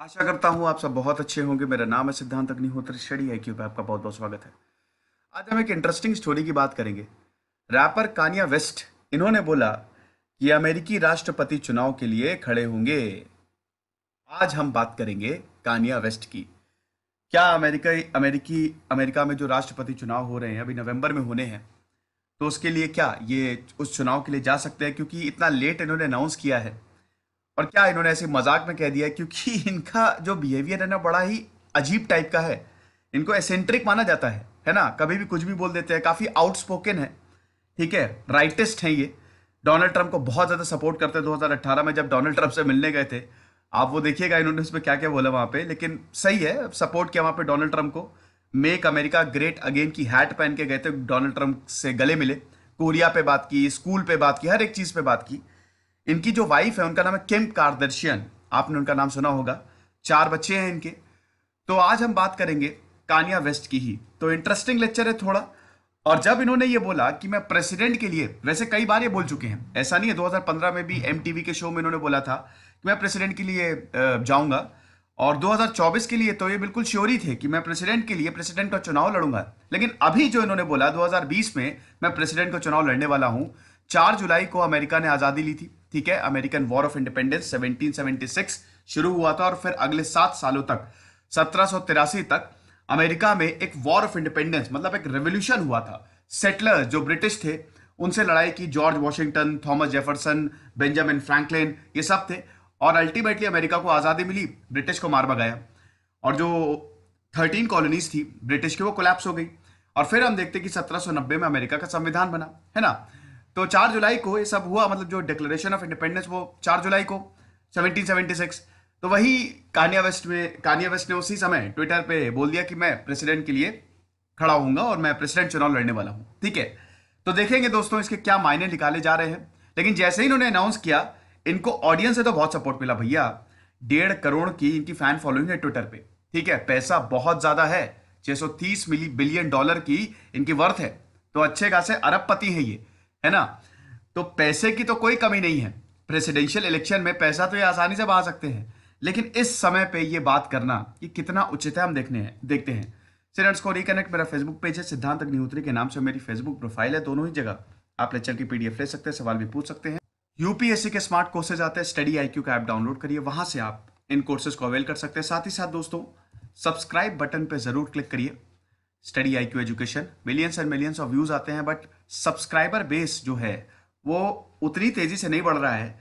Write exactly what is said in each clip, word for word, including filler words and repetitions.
आशा करता हूँ आप सब बहुत अच्छे होंगे। मेरा नाम है सिद्धांत अग्निहोत्री, स्टडी आई क्यू पे आपका बहुत बहुत स्वागत है। आज हम एक इंटरेस्टिंग स्टोरी की बात करेंगे। रैपर कान्ये वेस्ट, इन्होंने बोला कि अमेरिकी राष्ट्रपति चुनाव के लिए खड़े होंगे। आज हम बात करेंगे कान्ये वेस्ट की। क्या अमेरिका अमेरिकी अमेरिका में जो राष्ट्रपति चुनाव हो रहे हैं, अभी नवंबर में होने हैं, तो उसके लिए क्या ये उस चुनाव के लिए जा सकते हैं? क्योंकि इतना लेट इन्होंने अनाउंस किया है। और क्या इन्होंने ऐसे मजाक में कह दिया, क्योंकि इनका जो बिहेवियर है ना, बड़ा ही अजीब टाइप का है। इनको एसेंट्रिक माना जाता है है ना। कभी भी कुछ भी बोल देते हैं, काफ़ी आउटस्पोकन है, ठीक है, राइटिस्ट हैं ये। डोनाल्ड ट्रंप को बहुत ज़्यादा सपोर्ट करते हैं। दो हज़ार अट्ठारह में जब डोनाल्ड ट्रंप से मिलने गए थे, आप वो देखिएगा इन्होंने उसमें क्या क्या बोला वहाँ पे। लेकिन सही है, सपोर्ट किया वहाँ पे डोनाल्ड ट्रंप को। मेक अमेरिका ग्रेट अगेन की हैट पहन के गए थे, डोनाल्ड ट्रंप से गले मिले, कोरिया पे बात की, स्कूल पे बात की, हर एक चीज़ पे बात की। इनकी जो वाइफ है उनका नाम है केम्प कारदर्शियन, आपने उनका नाम सुना होगा। चार बच्चे हैं इनके। तो आज हम बात करेंगे कान्ये वेस्ट की ही। तो इंटरेस्टिंग लेक्चर है थोड़ा। और जब इन्होंने ये बोला कि मैं प्रेसिडेंट के लिए, वैसे कई बार ये बोल चुके हैं, ऐसा नहीं है, दो हज़ार पंद्रह में भी एमटीवी के शो में इन्होंने बोला था कि मैं प्रेसिडेंट के लिए जाऊंगा। और दो हज़ार चौबीस के लिए तो ये बिल्कुल श्योर ही थे कि मैं प्रेसिडेंट के लिए प्रेसिडेंट का चुनाव लड़ूंगा। लेकिन अभी जो इन्होंने बोला दो हज़ार बीस में मैं प्रेसिडेंट का चुनाव लड़ने वाला हूँ। चार जुलाई को अमेरिका ने आज़ादी ली थी, ठीक है। American war of independence seventeen seventy six शुरू हुआ था और फिर अगले सात सालों तक, सत्रह सौ तिरासी तक अमेरिका में एक वॉर ऑफ इंडिपेंडेंस, मतलब एक रेवोल्यूशन हुआ था। सेटलर जो ब्रिटिश थे उनसे लड़ाई की। George Washington, Thomas Jefferson, Benjamin Franklin, ये सब थे। और अल्टीमेटली अमेरिका को आज़ादी मिली, ब्रिटिश को मार भगाया, और जो थर्टीन कॉलोनीज थी ब्रिटिश की वो कोलैप्स हो गई। और फिर हम देखते कि सत्रह सौ नब्बे में अमेरिका का संविधान बना, है ना। तो चार जुलाई को ये सब हुआ, मतलब जो डिक्लेरेशन ऑफ इंडिपेंडेंस वो चार जुलाई को सेवनटीन सेवेंटी सिक्स। तो वही कान्ये वेस्ट में कान्ये वेस्ट ने उसी समय ट्विटर पे बोल दिया कि मैं प्रेसिडेंट के लिए खड़ा होऊंगा और मैं प्रेसिडेंट चुनाव लड़ने वाला हूं, ठीक है। तो देखेंगे दोस्तों इसके क्या मायने निकाले जा रहे हैं। लेकिन जैसे ही इन्होंने अनाउंस किया, इनको ऑडियंस से तो बहुत सपोर्ट मिला भैया। डेढ़ करोड़ की इनकी फैन फॉलोइंग है ट्विटर पे, ठीक है। पैसा बहुत ज्यादा है, छह सौ तीस बिलियन डॉलर की इनकी वर्थ है। तो अच्छे खासे अरबपति है ये, है ना। तो पैसे की तो कोई कमी नहीं है। प्रेसिडेंशियल इलेक्शन में पैसा तो ये आसानी से बहा सकते हैं। लेकिन इस समय पे ये बात करना ये कितना उचित है, हम देखने हैं देखते हैं। स्टूडेंट्स को रिकनेक्ट, मेरा फेसबुक पेज है सिद्धांत अग्निहोत्री के नाम से, मेरी फेसबुक प्रोफाइल है। दोनों ही जगह आप लेक्चर की पीडीएफ ले सकते हैं, सवाल भी पूछ सकते हैं। यूपीएससी के स्मार्ट कोर्सेज आते हैं, स्टडी आई क्यू का ऐप डाउनलोड करिए, वहां से आप इन कोर्सेज को अवेल कर सकते हैं। साथ ही साथ दोस्तों सब्सक्राइब बटन पर जरूर क्लिक करिए। Study I Q education, millions and millions of views आते हैं, बट सब्सक्राइबर बेस जो है वो उतनी तेजी से नहीं बढ़ रहा है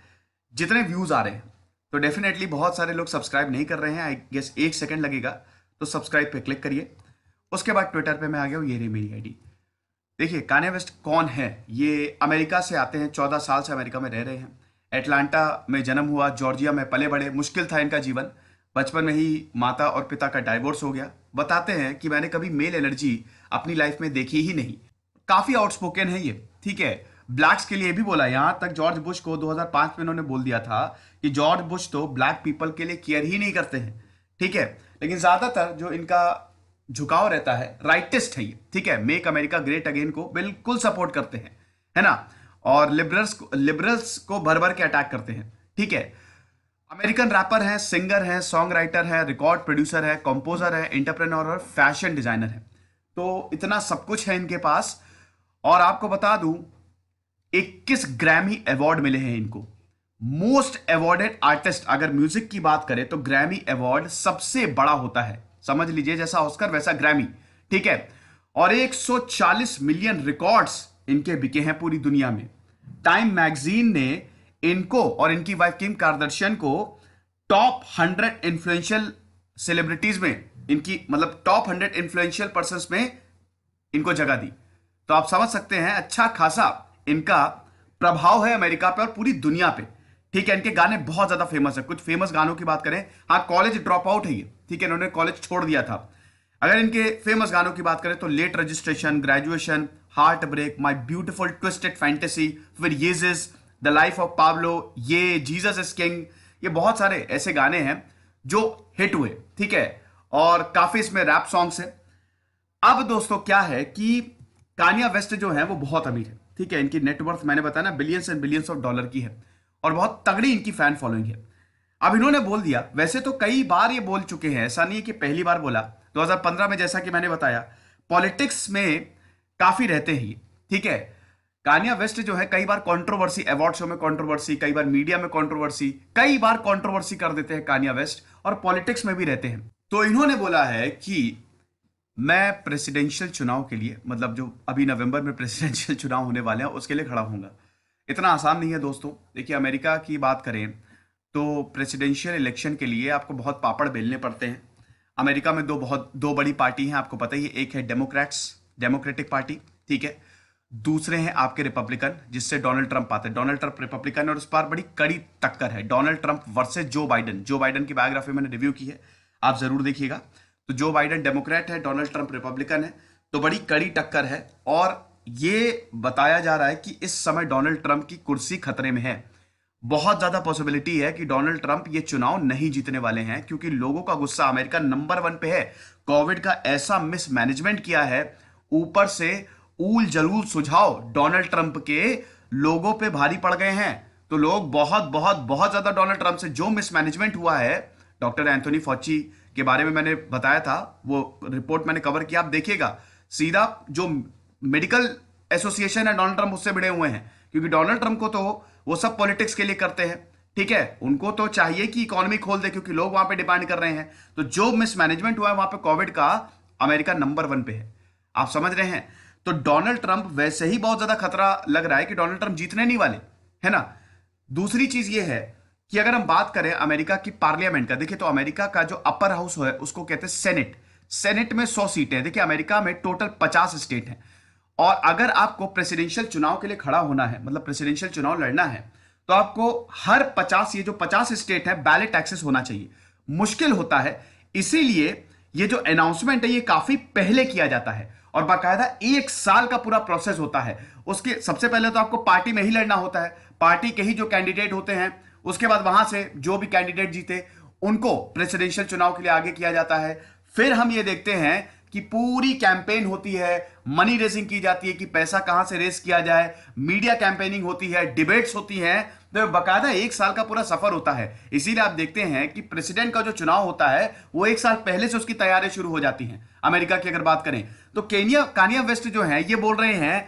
जितने व्यूज आ रहे हैं। तो डेफिनेटली बहुत सारे लोग सब्सक्राइब नहीं कर रहे हैं, आई गेस एक सेकंड लगेगा। तो सब्सक्राइब पे क्लिक करिए। उसके बाद ट्विटर पे मैं आ गया हूँ, ये रही मेरी आईडी। देखिए कान्ये वेस्ट कौन है, ये अमेरिका से आते हैं, चौदह साल से अमेरिका में रह रहे हैं। एटलांटा में जन्म हुआ, जॉर्जिया में पले बड़े। मुश्किल था इनका जीवन, बचपन में ही माता और पिता का डाइवोर्स हो गया। बताते हैं कि मैंने कभी मेल एनर्जी अपनी लाइफ में देखी ही नहीं। काफ़ी आउटस्पोकन है ये, ठीक है। ब्लैक्स के लिए भी बोला, यहाँ तक जॉर्ज बुश को दो हज़ार पाँच में उन्होंने बोल दिया था कि जॉर्ज बुश तो ब्लैक पीपल के लिए केयर ही नहीं करते हैं, ठीक है। लेकिन ज़्यादातर जो इनका झुकाव रहता है, राइटिस्ट है ये, ठीक है। मेक अमेरिका ग्रेट अगेन को बिल्कुल सपोर्ट करते हैं, है ना। और लिबरल्स लिबरल्स को भर भर के अटैक करते हैं, ठीक है। अमेरिकन रैपर हैं, सिंगर हैं, सॉन्ग राइटर हैं, रिकॉर्ड प्रोड्यूसर है, कंपोजर है, एंटरप्रेन्योर और फैशन डिजाइनर है। तो इतना सब कुछ है इनके पास। और आपको बता दूं इक्कीस ग्रैमी अवार्ड मिले हैं इनको। मोस्ट अवॉर्डेड आर्टिस्ट, अगर म्यूजिक की बात करें तो ग्रैमी अवार्ड सबसे बड़ा होता है, समझ लीजिए जैसा ऑस्कर वैसा ग्रैमी, ठीक है। और एक सौ चालीस मिलियन रिकॉर्ड्स इनके बिके हैं पूरी दुनिया में। टाइम मैगजीन ने इनको और इनकी वाइफ किम कारदशियन को टॉप हंड्रेड इन्फ्लुएंशियल सेलिब्रिटीज में, इनकी मतलब टॉप हंड्रेड इन्फ्लुएंशियल पर्संस में इनको जगह दी। तो आप समझ सकते हैं अच्छा खासा इनका प्रभाव है अमेरिका पे और पूरी दुनिया पे, ठीक है। इनके गाने बहुत ज्यादा फेमस है। कुछ फेमस गानों की बात करें, हाँ कॉलेज ड्रॉप आउट है ये, ठीक है, इन्होंने कॉलेज छोड़ दिया था। अगर इनके फेमस गानों की बात करें तो late registration, graduation, heart break, my beautiful twisted fantasy, फिर Yeezus, the life of Pablo, ये जीसस इज किंग, ये बहुत सारे ऐसे गाने हैं जो हिट हुए, ठीक है। और काफी इसमें रैप सॉन्ग्स है। अब दोस्तों क्या है कि कान्ये वेस्ट जो है वो बहुत अमीर है, ठीक है। इनकी नेटवर्थ मैंने बताया ना, billions and billions of dollar की है और बहुत तगड़ी इनकी फैन फॉलोइंग है। अब इन्होंने बोल दिया, वैसे तो कई बार ये बोल चुके हैं, ऐसा नहीं है कि पहली बार बोला। दो हज़ार पंद्रह में जैसा कि मैंने बताया पॉलिटिक्स में काफी रहते ही, ठीक है, कान्या वेस्ट जो है कई बार कंट्रोवर्सी, अवार्ड शो में कंट्रोवर्सी, कई बार मीडिया में कंट्रोवर्सी, कई बार कंट्रोवर्सी कर देते हैं कान्या वेस्ट, और पॉलिटिक्स में भी रहते हैं। तो इन्होंने बोला है कि मैं प्रेसिडेंशियल चुनाव के लिए, मतलब जो अभी नवंबर में प्रेसिडेंशियल चुनाव होने वाले हैं उसके लिए खड़ा होऊंगा। इतना आसान नहीं है दोस्तों। देखिए अमेरिका की बात करें तो प्रेसिडेंशियल इलेक्शन के लिए आपको बहुत पापड़ बेलने पड़ते हैं। अमेरिका में दो बहुत दो बड़ी पार्टी हैं, आपको पता ही है। एक है डेमोक्रेट्स, डेमोक्रेटिक पार्टी, ठीक है, दूसरे हैं आपके रिपब्लिकन, जिससे डोनाल्ड ट्रंप आते हैं। डोनाल्ड ट्रंप रिपब्लिकन, और उस पर बड़ी कड़ी टक्कर है Donald Trump versus Joe Biden. Joe Biden की बायोग्राफी मैंने रिव्यू की है, आप जरूर देखिएगा। तो जो बाइडेन डेमोक्रेट है, डोनाल्ड ट्रंप रिपब्लिकन है, तो बड़ी कड़ी टक्कर है। और ये बताया जा रहा है कि इस समय डोनाल्ड ट्रंप की कुर्सी खतरे में है। बहुत ज्यादा पॉसिबिलिटी है कि डोनाल्ड ट्रंप ये चुनाव नहीं जीतने वाले हैं, क्योंकि लोगों का गुस्सा अमेरिका नंबर वन पे है। कोविड का ऐसा मिसमैनेजमेंट किया है, ऊपर से ऊल जलूल सुझाव डोनाल्ड ट्रंप के लोगों पे भारी पड़ गए हैं। तो लोग बहुत बहुत बहुत ज्यादा डोनाल्ड ट्रंप से जो मिसमैनेजमेंट हुआ है, डॉक्टर एंथोनी फाउची के बारे में मैंने बताया था, वो रिपोर्ट मैंने कवर किया, आप देखिएगा। सीधा जो मेडिकल एसोसिएशन है डोनाल्ड ट्रंप उससे भिड़े हुए हैं, क्योंकि डोनाल्ड ट्रंप को तो वो सब पॉलिटिक्स के लिए करते हैं, ठीक है, उनको तो चाहिए कि इकोनॉमी खोल दे, क्योंकि लोग वहां पे डिपेंड कर रहे हैं। तो जो मिसमैनेजमेंट हुआ है वहां पे कोविड का, अमेरिका नंबर वन पे है, आप समझ रहे हैं। तो डोनाल्ड ट्रंप वैसे ही बहुत ज्यादा खतरा लग रहा है कि डोनाल्ड ट्रंप जीतने नहीं वाले, है ना। दूसरी चीज ये है कि अगर हम बात करें अमेरिका की पार्लियामेंट का, देखिए तो अमेरिका का जो अपर हाउस है उसको कहते हैं सेनेट। सेनेट में सौ सीटें, देखिए अमेरिका में टोटल पचास स्टेट हैं, और अगर आपको प्रेसिडेंशियल चुनाव के लिए खड़ा होना है, मतलब प्रेसिडेंशियल चुनाव लड़ना है, तो आपको हर पचास, ये जो पचास स्टेट है, बैलेट एक्सेस होना चाहिए। मुश्किल होता है, इसीलिए ये जो अनाउंसमेंट है ये काफी पहले किया जाता है, और बाकायदा एक साल का पूरा प्रोसेस होता है। उसके सबसे पहले तो आपको पार्टी में ही लड़ना होता है, पार्टी के ही जो कैंडिडेट होते हैं, उसके बाद वहां से जो भी कैंडिडेट जीते उनको प्रेसिडेंशियल चुनाव के लिए आगे किया जाता है। फिर हम ये देखते हैं कि पूरी कैंपेन होती है, मनी रेसिंग की जाती है कि पैसा कहां से रेस किया जाए, मीडिया कैंपेनिंग होती है, डिबेट्स होती हैं, तो बकायदा एक साल का पूरा सफर होता है। इसीलिए आप देखते हैं कि प्रेसिडेंट का जो चुनाव होता है वो एक साल पहले से उसकी तैयारी शुरू हो जाती हैं। अमेरिका की अगर बात करें तो केन्या कान्या वेस्ट जो है ये बोल रहे हैं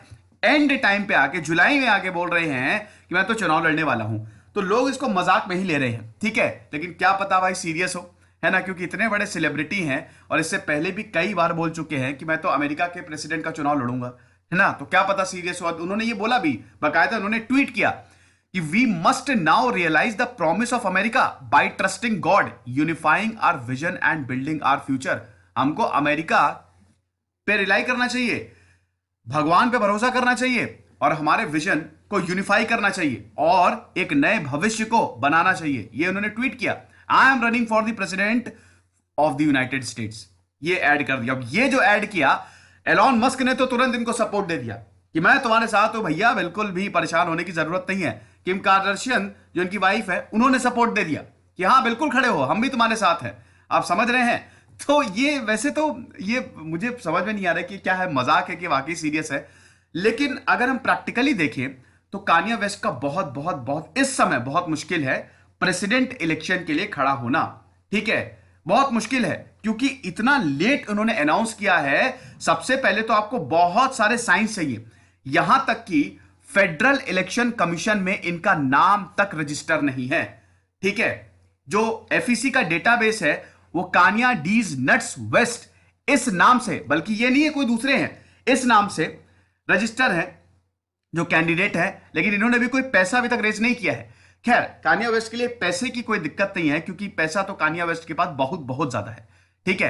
एंड टाइम पे आके, जुलाई में आके बोल रहे हैं कि मैं तो चुनाव लड़ने वाला हूं। तो लोग इसको मजाक में ही ले रहे हैं, ठीक है, लेकिन क्या पता भाई सीरियस हो, है ना, क्योंकि इतने बड़े सेलिब्रिटी हैं और इससे पहले भी कई बार बोल चुके हैं कि मैं तो अमेरिका के प्रेसिडेंट का चुनाव लड़ूंगा, है ना। तो क्या पता सीरियस हुआ। उन्होंने ये बोला भी, बकायदा उन्होंने ट्वीट किया कि we must now realise the promise of America by trusting God, unifying our vision and building our future. हमको अमेरिका पे रिलाई करना चाहिए, भगवान पे भरोसा करना चाहिए, और हमारे विजन को यूनिफाई करना चाहिए, और एक नए भविष्य को बनाना चाहिए। ये उन्होंने ट्वीट किया, I am running for the president of the United States, ये ऐड कर दिया। अब ये जो ऐड किया, एलॉन मस्क ने तो तुरंत इनको सपोर्ट दे दिया कि मैं तुम्हारे साथ हूं भैया, बिल्कुल भी परेशान होने की जरूरत नहीं है। किम कारदशियन जो इनकी वाइफ है, उन्होंने सपोर्ट दे दिया कि हाँ बिल्कुल खड़े हो, हम भी तुम्हारे साथ हैं, आप समझ रहे हैं। तो ये वैसे तो ये मुझे समझ में नहीं आ रहा कि क्या है, मजाक है कि वाकई सीरियस है। लेकिन अगर हम प्रैक्टिकली देखें तो कान्या वेस्ट का बहुत बहुत बहुत इस समय बहुत मुश्किल है प्रेसिडेंट इलेक्शन के लिए खड़ा होना, ठीक है, बहुत मुश्किल है, क्योंकि इतना लेट उन्होंने अनाउंस किया है। सबसे पहले तो आपको बहुत सारे साइंस चाहिए, यहां तक कि फेडरल इलेक्शन कमीशन में इनका नाम तक रजिस्टर नहीं है, ठीक है। जो एफ ई सी का डेटाबेस है वो कान्या डीज नट्स वेस्ट इस नाम से, बल्कि ये नहीं है कोई दूसरे हैं, इस नाम से रजिस्टर है जो कैंडिडेट है, लेकिन इन्होंने भी कोई पैसा अभी तक रेज नहीं किया है। खैर कान्या वेस्ट के लिए पैसे की कोई दिक्कत नहीं है, क्योंकि पैसा तो कान्या वेस्ट के पास बहुत बहुत ज्यादा है, ठीक है।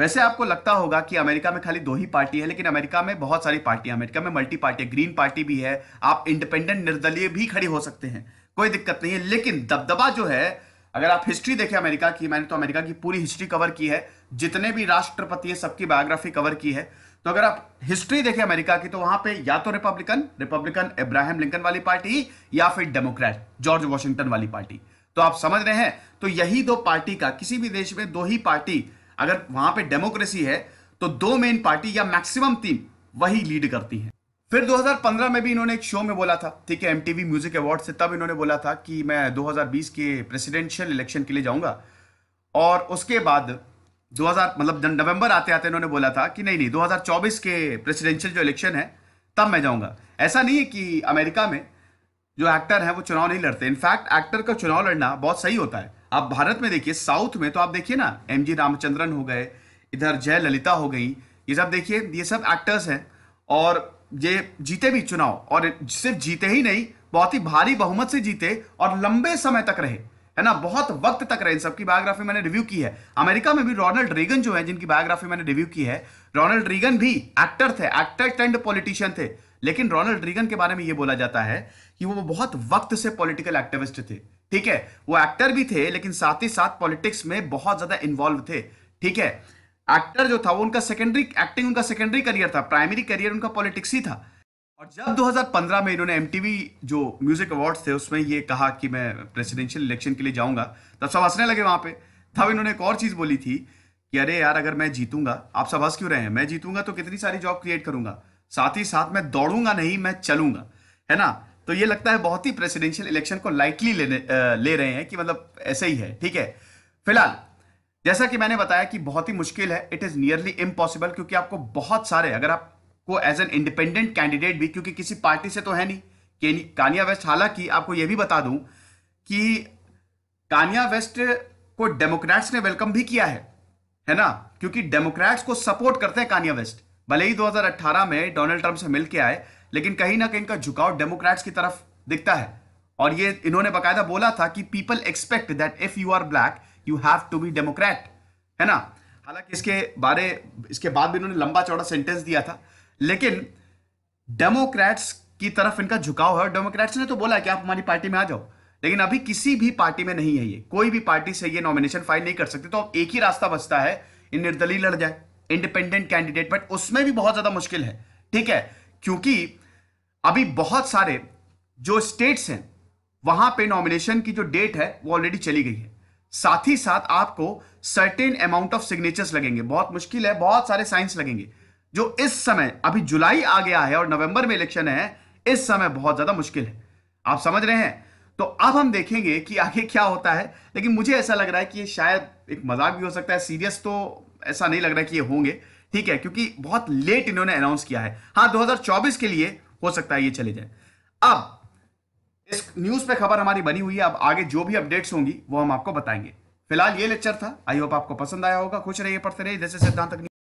वैसे आपको लगता होगा कि अमेरिका में खाली दो ही पार्टी है, लेकिन अमेरिका में बहुत सारी पार्टी है, अमेरिका में मल्टी पार्टी, ग्रीन पार्टी भी है, आप इंडिपेंडेंट निर्दलीय भी खड़े हो सकते हैं, कोई दिक्कत नहीं है। लेकिन दबदबा जो है, अगर आप हिस्ट्री देखें अमेरिका की, मैंने तो अमेरिका की पूरी हिस्ट्री कवर की है, जितने भी राष्ट्रपति है सबकी बायोग्राफी कवर की है। तो अगर आप हिस्ट्री देखें अमेरिका की, तो वहां पे या तो रिपब्लिकन रिपब्लिकन अब्राहम लिंकन वाली पार्टी, या फिर डेमोक्रेट जॉर्ज वॉशिंगटन वाली पार्टी। तो आप समझ रहे हैं, तो यही दो पार्टी का, किसी भी देश में दो ही पार्टी, अगर वहां पे डेमोक्रेसी है तो दो मेन पार्टी या मैक्सिमम तीन वही लीड करती है। फिर दो हज़ार पंद्रह में भी इन्होंने एक शो में बोला था, ठीक है, एमटीवी म्यूजिक अवार्ड से, तब इन्होंने बोला था कि मैं दो हज़ार बीस के प्रेसिडेंशियल इलेक्शन के लिए जाऊंगा। और उसके बाद दो हज़ार मतलब नवंबर आते आते इन्होंने बोला था कि नहीं नहीं दो हज़ार चौबीस के प्रेसिडेंशियल जो इलेक्शन है तब मैं जाऊंगा। ऐसा नहीं है कि अमेरिका में जो एक्टर हैं वो चुनाव नहीं लड़ते, इनफैक्ट एक्टर का चुनाव लड़ना बहुत सही होता है। आप भारत में देखिए, साउथ में तो आप देखिए ना, एम जी रामचंद्रन हो गए, इधर जय ललिता हो गई, ये सब देखिए ये सब एक्टर्स हैं और ये जीते भी चुनाव, और सिर्फ जीते ही नहीं बहुत ही भारी बहुमत से जीते और लंबे समय तक रहे, है ना, बहुत वक्त तक रहे। इन सबकी बायोग्राफी मैंने रिव्यू की है। अमेरिका में भी रोनल्ड रीगन जो है, जिनकी बायोग्राफी मैंने रिव्यू की है, रोनल्ड रीगन भी एक्टर थे, एक्टर एंड पॉलिटिशियन थे, लेकिन रोनल्ड रीगन के बारे में यह बोला जाता है कि वो बहुत वक्त से पॉलिटिकल एक्टिविस्ट थे, ठीक है, वो एक्टर भी थे लेकिन साथ ही साथ पॉलिटिक्स में बहुत ज्यादा इन्वॉल्व थे, ठीक है। एक्टर जो था वो उनका सेकेंडरी एक्टिंग उनका सेकेंडरी करियर था, प्राइमरी करियर उनका पॉलिटिक्स ही था। और जब दो हज़ार पंद्रह में इन्होंने एमटीवी जो म्यूजिक अवार्ड्स थे उसमें ये कहा कि मैं प्रेसिडेंशियल इलेक्शन के लिए जाऊंगा, तब सब हंसने लगे वहां पे। तब इन्होंने एक और चीज बोली थी कि अरे यार, अगर मैं जीतूंगा, आप सब हंस क्यों रहे हैं, मैं जीतूंगा तो कितनी सारी जॉब क्रिएट करूंगा, साथ ही साथ मैं दौड़ूंगा नहीं, मैं चलूंगा, है ना। तो ये लगता है बहुत ही प्रेसिडेंशियल इलेक्शन को लाइकली ले रहे हैं कि मतलब ऐसे ही है, ठीक है। फिलहाल जैसा कि मैंने बताया कि बहुत ही मुश्किल है, इट इज नियरली इम्पॉसिबल, क्योंकि आपको बहुत सारे, अगर आपको एज एन इंडिपेंडेंट कैंडिडेट भी, क्योंकि किसी पार्टी से तो है नहीं कान्या वेस्ट। हालांकि आपको यह भी बता दूं कि कान्या वेस्ट को डेमोक्रेट्स ने वेलकम भी किया है, है ना, क्योंकि डेमोक्रेट्स को सपोर्ट करते हैं कान्या वेस्ट, भले ही दो हजार अट्ठारह में डोनाल्ड ट्रंप से मिलकर आए, लेकिन कहीं ना कहीं इनका झुकाव डेमोक्रेट्स की तरफ दिखता है। और ये इन्होंने बाकायदा बोला था कि people expect that if you are black You have to be Democrat, है ना। हालांकि इसके बारे इसके बाद भी इन्होंने लंबा चौड़ा सेंटेंस दिया था, लेकिन डेमोक्रेट्स की तरफ इनका झुकाव है। डेमोक्रेट्स ने तो बोला कि आप हमारी पार्टी में आ जाओ, लेकिन अभी किसी भी पार्टी में नहीं है ये, कोई भी पार्टी से ये नॉमिनेशन फाइल नहीं कर सकते। तो अब एक ही रास्ता बचता है, निर्दलीय लड़ जाए, इंडिपेंडेंट कैंडिडेट, बट उसमें भी बहुत ज्यादा मुश्किल है, ठीक है, क्योंकि अभी बहुत सारे जो स्टेट्स हैं वहां पर नॉमिनेशन की जो डेट है वो ऑलरेडी चली गई है। साथ ही साथ आपको सर्टेन अमाउंट ऑफ सिग्नेचर्स लगेंगे, बहुत मुश्किल है, बहुत सारे साइंस लगेंगे, जो इस समय अभी जुलाई आ गया है और नवंबर में इलेक्शन है, इस समय बहुत ज्यादा मुश्किल है, आप समझ रहे हैं। तो अब हम देखेंगे कि आगे क्या होता है, लेकिन मुझे ऐसा लग रहा है कि ये शायद एक मजाक भी हो सकता है, सीरियस तो ऐसा नहीं लग रहा है कि ये होंगे, ठीक है, क्योंकि बहुत लेट इन्होंने अनाउंस किया है। हाँ, दो हजार चौबीस के लिए हो सकता है ये चले जाए। अब इस न्यूज पे खबर हमारी बनी हुई है, अब आगे जो भी अपडेट्स होंगी वो हम आपको बताएंगे। फिलहाल ये लेक्चर था, आई होप आपको पसंद आया होगा। खुश रहिए, पढ़ते रहिए, जैसे सिद्धांत अग्निहोत्री।